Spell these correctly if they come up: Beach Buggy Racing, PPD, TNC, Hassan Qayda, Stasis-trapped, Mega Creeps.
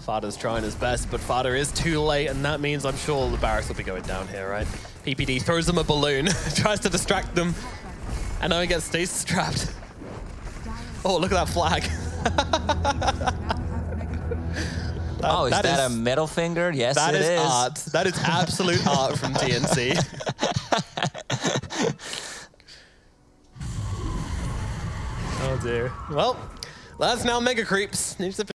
Fada's trying his best, but Fada is too late, and that means I'm sure the barracks will be going down here, right? PPD throws them a balloon, tries to distract them, and now he gets stasis-trapped. Oh, look at that flag. Is that a middle finger? Yes, that it is. That is art. That is absolute art from TNC. Oh, dear. Well, that's now Mega Creeps.